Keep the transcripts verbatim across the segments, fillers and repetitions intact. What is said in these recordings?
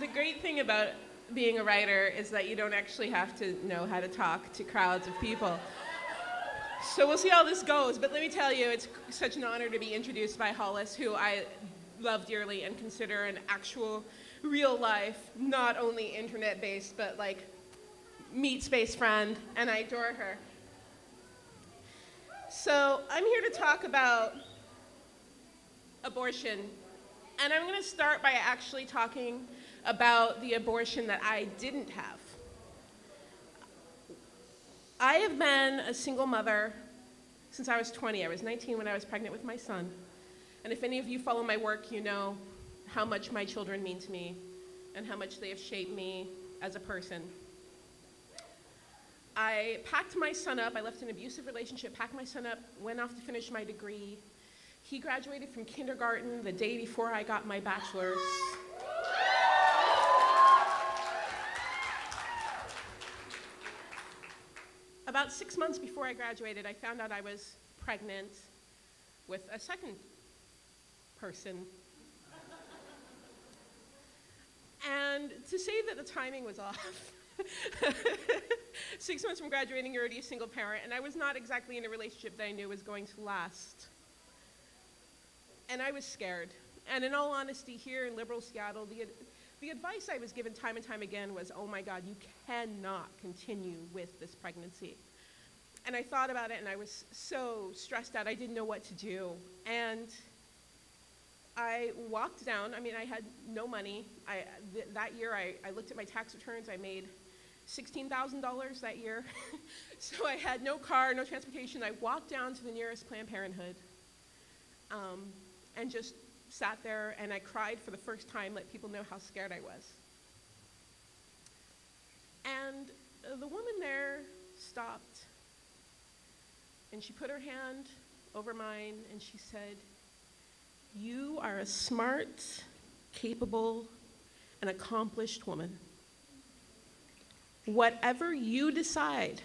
the great thing about being a writer is that you don't actually have to know how to talk to crowds of people. So we'll see how this goes, but let me tell you, it's such an honor to be introduced by Hollis, who I love dearly and consider an actual, real life, not only internet-based, but like, meat space friend, and I adore her. So I'm here to talk about abortion, and I'm gonna start by actually talking about the abortion that I didn't have. I have been a single mother since I was twenty. I was nineteen when I was pregnant with my son. And if any of you follow my work, you know how much my children mean to me and how much they have shaped me as a person. I packed my son up. I left an abusive relationship, packed my son up, went off to finish my degree. He graduated from kindergarten the day before I got my bachelor's. About six months before I graduated, I found out I was pregnant with a second person. And to say that the timing was off, six months from graduating, you're already a single parent, and I was not exactly in a relationship that I knew was going to last. And I was scared. And in all honesty, here in liberal Seattle, the, The advice I was given time and time again was, oh my God, you cannot continue with this pregnancy. And I thought about it, and I was so stressed out, I didn't know what to do. And I walked down, I mean, I had no money. I, th that year, I, I looked at my tax returns. I made sixteen thousand dollars that year. So I had no car, no transportation. I walked down to the nearest Planned Parenthood um, and just sat there, and I cried for the first time, let people know how scared I was. And uh, the woman there stopped, and she put her hand over mine, and she said, "You are a smart, capable, and accomplished woman. Whatever you decide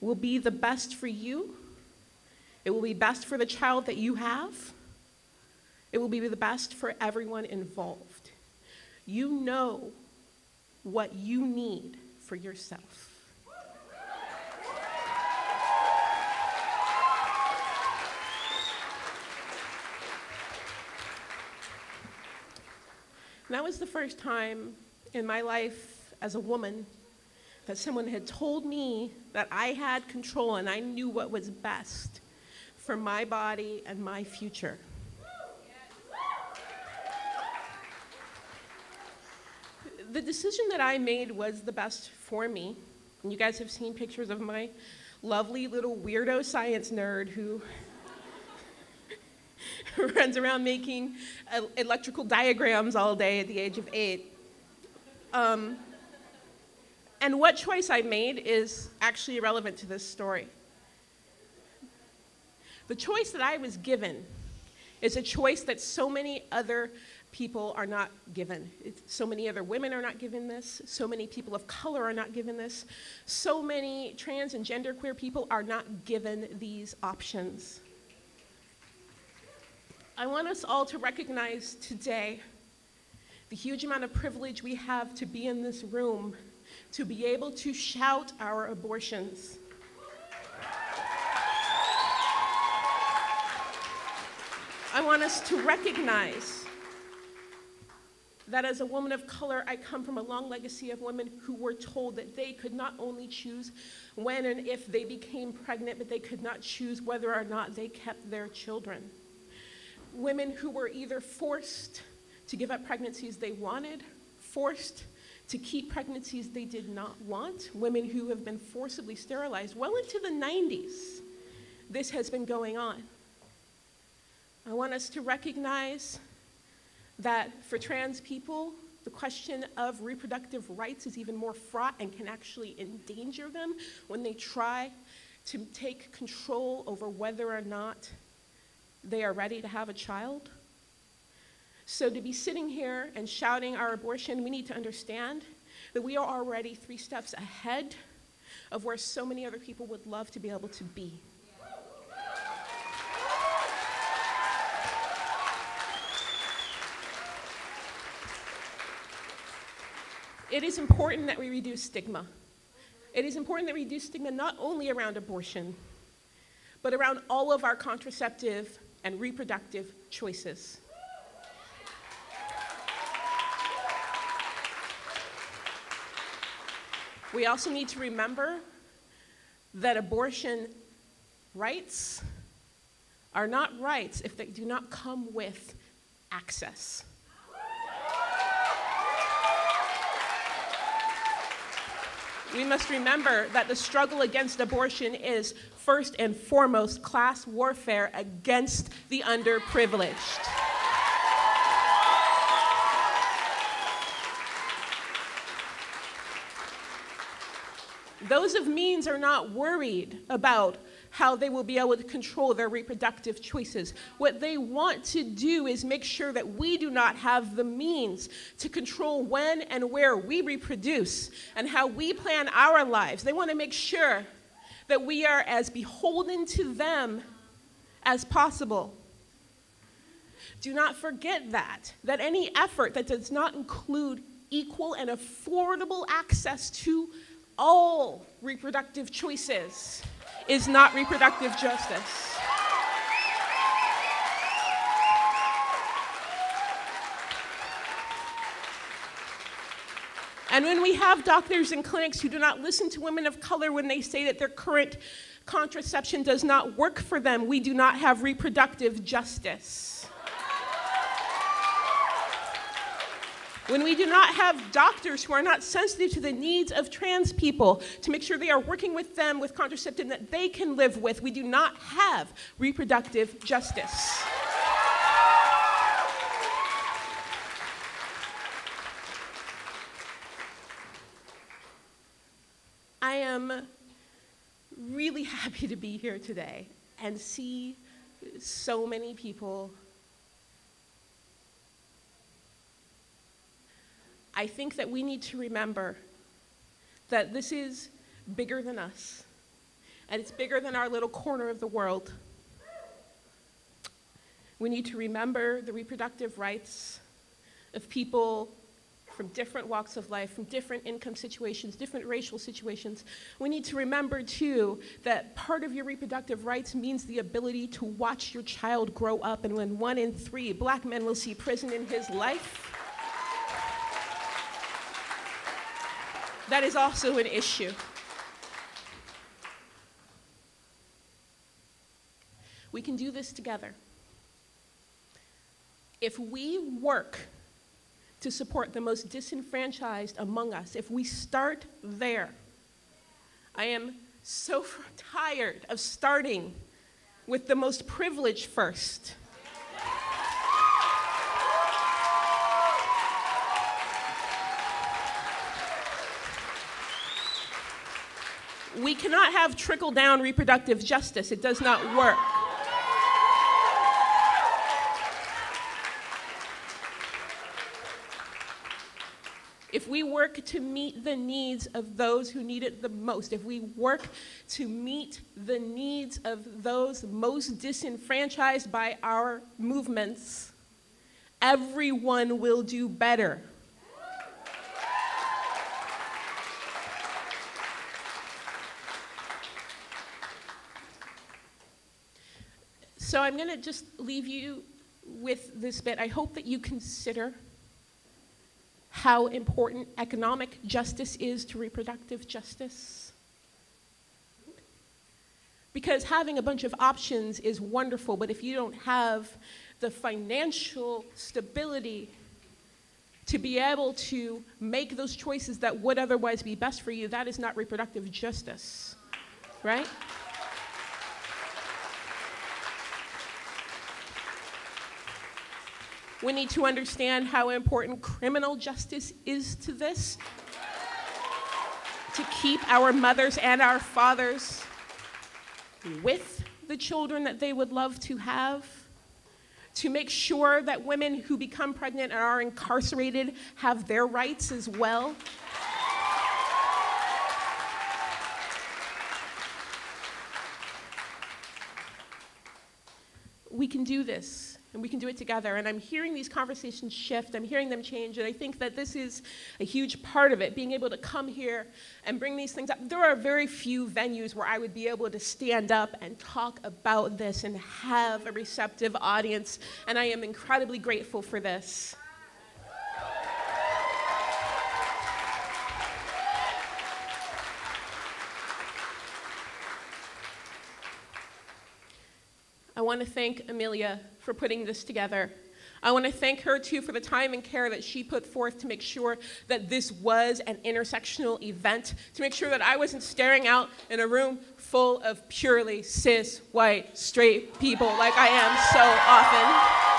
will be the best for you. It will be best for the child that you have. It will be the best for everyone involved. You know what you need for yourself." And that was the first time in my life as a woman that someone had told me that I had control and I knew what was best for my body and my future. The decision that I made was the best for me. And you guys have seen pictures of my lovely little weirdo science nerd who runs around making electrical diagrams all day at the age of eight. Um, and what choice I made is actually irrelevant to this story. The choice that I was given is a choice that so many other people are not given. It's, so many other women are not given this. So many people of color are not given this. So many trans and genderqueer people are not given these options. I want us all to recognize today the huge amount of privilege we have to be in this room, to be able to shout our abortions. I want us to recognize that as a woman of color, I come from a long legacy of women who were told that they could not only choose when and if they became pregnant, but they could not choose whether or not they kept their children. Women who were either forced to give up pregnancies they wanted, forced to keep pregnancies they did not want, women who have been forcibly sterilized. Well into the nineties, this has been going on. I want us to recognize that for trans people, the question of reproductive rights is even more fraught and can actually endanger them when they try to take control over whether or not they are ready to have a child. So to be sitting here and shouting our abortion, we need to understand that we are already three steps ahead of where so many other people would love to be able to be. It is important that we reduce stigma. It is important that we reduce stigma not only around abortion, but around all of our contraceptive and reproductive choices. We also need to remember that abortion rights are not rights if they do not come with access. We must remember that the struggle against abortion is first and foremost class warfare against the underprivileged. Those of means are not worried about how they will be able to control their reproductive choices. What they want to do is make sure that we do not have the means to control when and where we reproduce and how we plan our lives. They want to make sure that we are as beholden to them as possible. Do not forget that, that any effort that does not include equal and affordable access to all reproductive choices is not reproductive justice. And when we have doctors and clinics who do not listen to women of color when they say that their current contraception does not work for them, we do not have reproductive justice. When we do not have doctors who are not sensitive to the needs of trans people to make sure they are working with them with contraception that they can live with, we do not have reproductive justice. I am really happy to be here today and see so many people. I think that we need to remember that this is bigger than us, and it's bigger than our little corner of the world. We need to remember the reproductive rights of people from different walks of life, from different income situations, different racial situations. We need to remember, too, that part of your reproductive rights means the ability to watch your child grow up, and when one in three black men will see prison in his life, that is also an issue. We can do this together. If we work to support the most disenfranchised among us, if we start there, I am so tired of starting with the most privileged first. We cannot have trickle-down reproductive justice. It does not work. If we work to meet the needs of those who need it the most, if we work to meet the needs of those most disenfranchised by our movements, everyone will do better. So I'm going to just leave you with this bit. I hope that you consider how important economic justice is to reproductive justice. Because having a bunch of options is wonderful, but if you don't have the financial stability to be able to make those choices that would otherwise be best for you, that is not reproductive justice, right? We need to understand how important criminal justice is to this, to keep our mothers and our fathers with the children that they would love to have, to make sure that women who become pregnant and are incarcerated have their rights as well. We can do this. and we can do it together. And I'm hearing these conversations shift, I'm hearing them change, and I think that this is a huge part of it, being able to come here and bring these things up. There are very few venues where I would be able to stand up and talk about this and have a receptive audience, and I am incredibly grateful for this. I want to thank Amelia for putting this together. I want to thank her too for the time and care that she put forth to make sure that this was an intersectional event, to make sure that I wasn't staring out in a room full of purely cis, white, straight people like I am so often.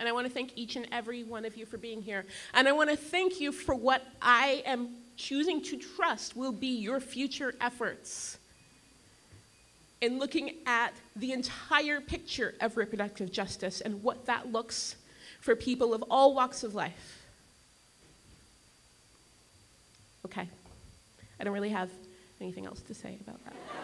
And I want to thank each and every one of you for being here. And I want to thank you for what I am choosing to trust will be your future efforts in looking at the entire picture of reproductive justice and what that looks for people of all walks of life. Okay. I don't really have anything else to say about that.